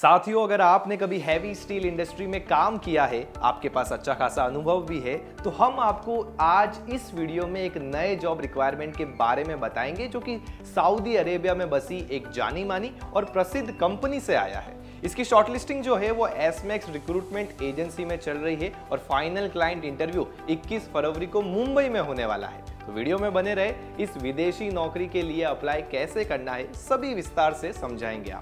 साथियों, अगर आपने कभी हैवी स्टील इंडस्ट्री में काम किया है, आपके पास अच्छा खासा अनुभव भी है, तो हम आपको आज इस वीडियो में एक नए जॉब रिक्वायरमेंट के बारे में बताएंगे जो कि सऊदी अरेबिया में बसी एक जानी मानी और प्रसिद्ध कंपनी से आया है। इसकी शॉर्टलिस्टिंग जो है वो एसमेक्स रिक्रूटमेंट एजेंसी में चल रही है और फाइनल क्लाइंट इंटरव्यू 21 फरवरी को मुंबई में होने वाला है। तो वीडियो में बने रहे, इस विदेशी नौकरी के लिए अप्लाई कैसे करना है सभी विस्तार से समझाएंगे।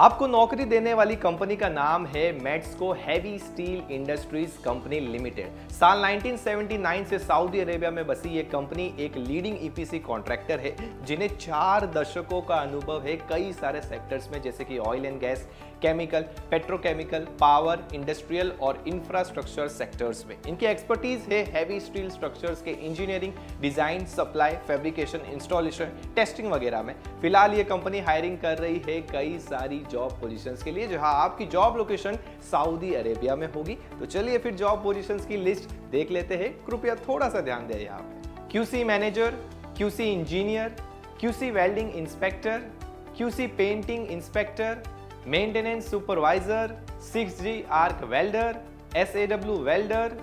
आपको नौकरी देने वाली कंपनी का नाम है Metsco heavy steel industries company limited. साल 1979 से सऊदी अरेबिया में बसी ये कंपनी एक लीडिंग ईपीसी कॉन्ट्रैक्टर है जिन्हें 4 दशकों का अनुभव है कई सारे सेक्टर्स में, जैसे कि oil and gas, chemical, petrochemical, power, industrial और इंफ्रास्ट्रक्चर सेक्टर्स में। इनकी एक्सपर्टीज है हैवी स्टील स्ट्रक्चर्स के engineering, design, supply, fabrication, installation, testing वगैरह में। फिलहाल ये कंपनी हायरिंग कर रही है कई सारी जॉब पोजीशंस के लिए, जहां आपकी जॉब लोकेशन सऊदी अरेबिया में होगी। तो चलिए फिर जॉब पोजीशंस की लिस्ट देख लेते हैं, कृपया थोड़ा सा ध्यान दें। यहाँ पे QC manager, QC engineer, QC welding inspector, QC painting inspector, maintenance supervisor, 6G arc welder, SAW welder,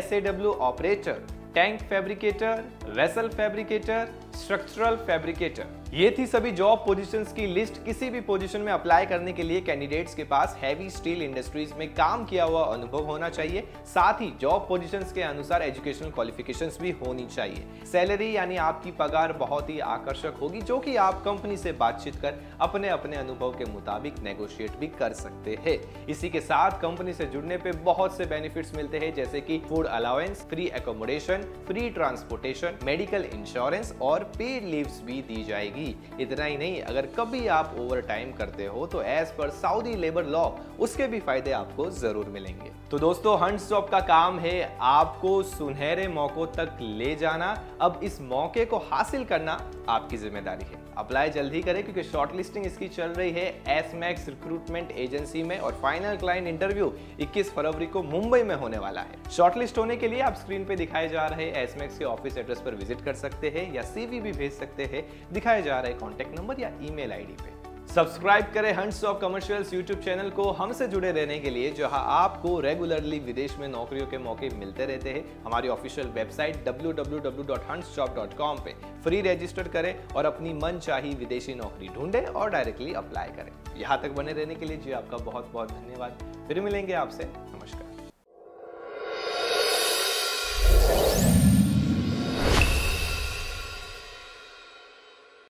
SAW operator, tank fabricator, vessel fabricator, structural fabricator. ये थी सभी जॉब पोजीशंस की लिस्ट। किसी भी पोजीशन में अप्लाई करने के लिए कैंडिडेट्स के पास हैवी स्टील इंडस्ट्रीज में काम किया हुआ अनुभव होना चाहिए, साथ ही जॉब पोजीशंस के अनुसार एजुकेशनल क्वालिफिकेशंस भी होनी चाहिए। सैलरी यानी आपकी पगार बहुत ही आकर्षक होगी, जो कि आप कंपनी से बातचीत कर अपने अपने अनुभव के मुताबिक नेगोशिएट भी कर सकते हैं। इसी के साथ कंपनी से जुड़ने पर बहुत से बेनिफिट्स मिलते हैं, जैसे कि food allowance, free accommodation, free transportation, medical insurance और पेड लीव्स भी दी जाएगी। इतना ही नहीं, अगर कभी आप ओवर टाइम करते हो तो as per Saudi labour law उसके भी फायदे आपको जरूर मिलेंगे। तो दोस्तों, हंट्स जॉब का काम है आपको सुनहरे मौकों तक ले जाना। अब इस मौके को हासिल करना आपकी जिम्मेदारी है। अप्लाई जल्दी करें क्योंकि शॉर्टलिस्टिंग इसकी चल रही है एसमैक्स रिक्रूटमेंट एजेंसी में और फाइनल क्लाइंट इंटरव्यू 21 फरवरी को मुंबई में होने वाला है। शॉर्टलिस्ट होने के लिए आप स्क्रीन पे दिखाए जा रहे एसमैक्स के ऑफिस एड्रेस पर विजिट कर सकते हैं या CV भी भेज सकते हैं दिखाए जा रहे कॉन्टैक्ट नंबर या ईमेल ID पे। सब्सक्राइब करें HUNTSJOB COMMERCIALS YouTube चैनल को हमसे जुड़े रहने के लिए, जहां आपको रेगुलरली विदेश में नौकरियों के मौके मिलते रहते हैं। हमारी ऑफिशियल वेबसाइट www.huntsjob.com पे फ्री रजिस्टर करें और अपनी मनचाही विदेशी नौकरी ढूंढें और डायरेक्टली अप्लाई करें। यहाँ तक बने रहने के लिए जी आपका बहुत बहुत धन्यवाद। फिर मिलेंगे आपसे, नमस्कार।